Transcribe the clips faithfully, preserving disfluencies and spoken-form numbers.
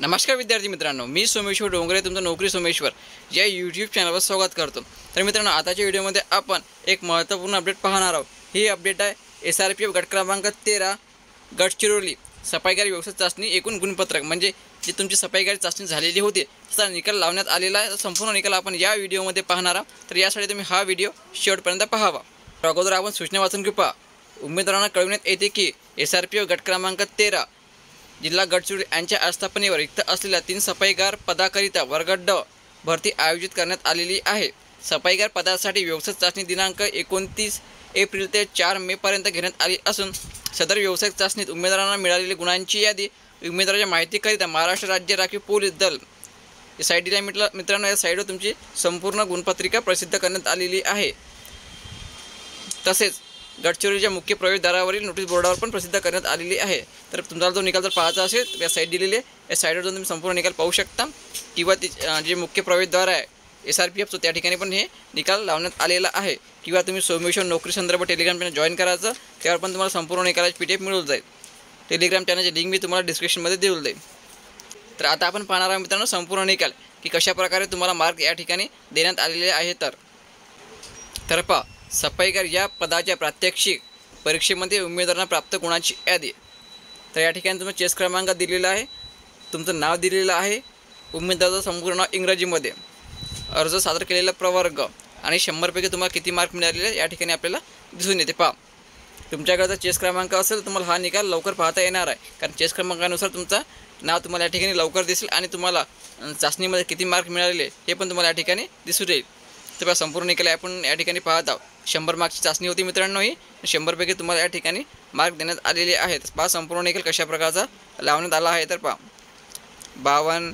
नमस्कार विद्यार्थी मित्रांनो, मी सोमेश्वर डोंगरे तुमचं नोकरी सोमेश्वर या यूट्यूब चॅनलवर स्वागत करतो। तर मित्रांनो, आताच्या व्हिडिओमध्ये आपण एक महत्त्वपूर्ण अपडेट पाहणार आहोत। ही अपडेट आहे एसआरपीएफ गट क्रमांक तेरा गडचिरोली सफाईगारी व्यवसाय चाचणी एकूण गुणपत्रक, म्हणजे जी तुमची सफाईगारी चाचणी झालेली होती त्याचा निकाल लावण्यात आलेला आहे। संपूर्ण निकाल आपण या व्हिडिओमध्ये पाहणार आहोत, तर यासाठी तुम्ही हा व्हिडिओ शेवटपर्यंत पाहावा। अगोदर आपण सूचना वाचून घेऊया। उमेदवारांना कळविण्यात येते की एसआरपीएफ गट क्रमांक तेरा जिल्हा गडचिरोली यांच्या आस्थापनेवर रिक्त असलेल्या तीन सफाईगार पदाकरिता वर्ग ड भरती आयोजित करण्यात आलेली आहे। सफाईगार पदासाठी व्यावसायिक चाचणी दिनांक एकोणतीस एप्रिल ते चार मे पर्यंत घेण्यात आली असून सदर व्यावसायिक चाचणीत उमेदवारांना मिळालेली गुणांची यादी उमेदवाराच्या माहितीकरिता महाराष्ट्र राज्य राखीव पोलीस दल या साईडला मित्र मित्रांनो या साईडवर तुमची संपूर्ण गुणपत्रिका प्रसिद्ध करण्यात आलेली आहे। तसेच गडचिरोलीच्या मुख्य प्रवेशद्वारावरील नोटीस बोर्डावर पण प्रसिद्ध करण्यात आलेली आहे। तर तुम्हाला जो निकाल जर पाहायचा असेल या साईड दिलेली आहे, या साईडवर जाऊन तुम्ही संपूर्ण निकाल पाहू शकता किंवा जे मुख्य प्रवेशद्वार आहे एसआरपीएफचं त्या ठिकाणी पण हे निकाल लावण्यात आलेला आहे। किंवा तुम्ही सोमेश्वर नोकरी संदर्भ टेलिग्राम चॅनल जॉईन करायचं, त्यावर पण तुम्हाला संपूर्ण निकालाची पी डी एफ मिळून जाईल। टेलिग्राम चॅनलची लिंक मी तुम्हाला डिस्क्रिप्शनमध्ये देऊन देईन। तर आता आपण पाहणार आहोत मित्रांनो संपूर्ण निकाल की कशाप्रकारे तुम्हाला मार्क या ठिकाणी देण्यात आलेले आहे। तर तर पहा, सफाईगार या पदाच्या प्रात्यक्षिक परीक्षेमध्ये उमेदवारांना प्राप्त गुणांची यादी। तर या ठिकाणी तुम्हाला चेस क्रमांक दिलेला आहे, तुमचं नाव दिलेलं आहे, उमेदवाराचं संपूर्ण नाव इंग्रजीमध्ये, अर्ज सादर केलेला प्रवर्ग आणि शंभरपैकी तुम्हाला किती मार्क मिळालेले या ठिकाणी आपल्याला दिसून येते। पहा, तुमच्याकडचा चेस क्रमांक असेल तुम्हाला हा निकाल लवकर पाहता येणार आहे, कारण चेस क्रमांकानुसार तुमचं नाव तुम्हाला या ठिकाणी लवकर दिसेल आणि तुम्हाला चाचणीमध्ये किती मार्क मिळालेले हे पण तुम्हाला या ठिकाणी दिसून येईल। तर बघा, संपूर्ण निकाल आपण या ठिकाणी पाहत आहोत। शंभर मार्कची चाचणी होती मित्रांनो, ही शंभरपैकी तुम्हाला या ठिकाणी मार्क देण्यात आलेले आहेत। पहा, संपूर्ण निकाल कशा प्रकारचा लावण्यात आला आहे। तर पहा, बावन्न,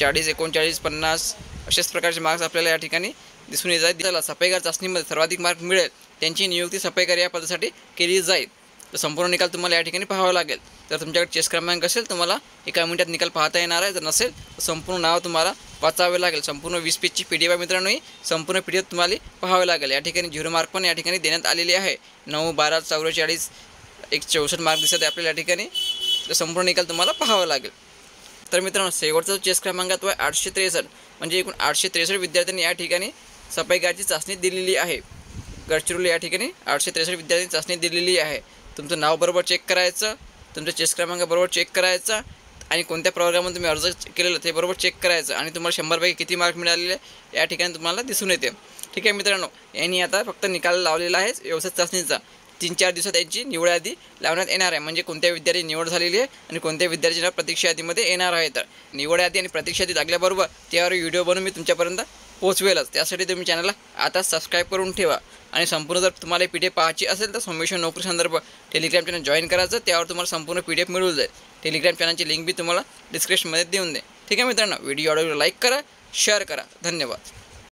चाळीस, एकोणचाळीस, पन्नास अशाच प्रकारचे मार्क्स आपल्याला या ठिकाणी दिसून येत आहेत। त्याला सफाईगार चाचणीमध्ये सर्वाधिक मार्क मिळेल त्यांची नियुक्ती सफाईगार या पदासाठी केली जाईल। तर संपूर्ण निकाल तुम्हाला या ठिकाणी पाहावा लागेल। तर तुमच्याकडे चेस क्रमांक असेल तुम्हाला एका मिनिटात निकाल पाहता येणार आहे, जर नसेल तर संपूर्ण नाव तुम्हाला वाचावे लागेल। संपूर्ण वीस पेजची पी डी एफ आहे मित्रांनो, ही संपूर्ण पी डी एफ तुम्हाला पाहावे लागेल। या ठिकाणी झिरो मार्क पण या ठिकाणी देण्यात आलेले आहे। नऊ, बारा, चौवेचाळीस, एक चौसष्ट मार्क दिसत आहे आपल्याला या ठिकाणी। तर संपूर्ण निकाल तुम्हाला पाहावा लागेल। तर मित्रांनो, शेवटचा चेस क्रमांक तो आहे आठशे त्रेसष्ट, म्हणजे एकूण आठशे त्रेसष्ट विद्यार्थ्यांनी या ठिकाणी सफाईगारची चाचणी दिलेली आहे। गडचिरोली या ठिकाणी आठशे त्रेसष्ट विद्यार्थ्यांनी चाचणी दिलेली आहे। तुमचं नाव बरोबर चेक करायचं, तुमचा चेस क्रमांक बरोबर चेक करायचा आणि कोणत्या प्रोग्राममध्ये तुम्ही अर्ज केलेलं ते बरोबर चेक करायचं आणि तुम्हाला शंभरपैकी किती मार्क मिळालेले या ठिकाणी तुम्हाला दिसून येते। ठीक आहे मित्रांनो, यांनी आता फक्त निकाल लावलेला आहे व्यवसाय चाचणीचा। तीन चार दिवसात यांची निवड यादी लावण्यात येणार आहे, म्हणजे कोणत्या विद्यार्थी निवड झालेली आहे आणि कोणत्या विद्यार्थ्यांना प्रतीक्षा यादीमध्ये येणार आहे। तर निवड यादी आणि प्रतीक्षा यादी लागल्याबरोबर त्यावर व्हिडिओ बनवून मी तुमच्यापर्यंत पोहोचवेलच। त्यासाठी तुम्ही चॅनलला आता सबस्क्राईब करून ठेवा आणि संपूर्ण जर तुम्हाला पी डी एफ पाहायची असेल तर सोमेश्वर नोकरी संदर्भ टेलिग्राम चॅनल जॉईन करायचं, त्यावर तुम्हाला संपूर्ण पी डी एफ मिळून जाईल। टेलिग्राम चॅनलची लिंक बी तुम्हाला डिस्क्रिप्शनमध्ये देऊन दे। ठीक आहे मित्रांनो, व्हिडिओ आवडला लाईक करा, शेअर करा, धन्यवाद।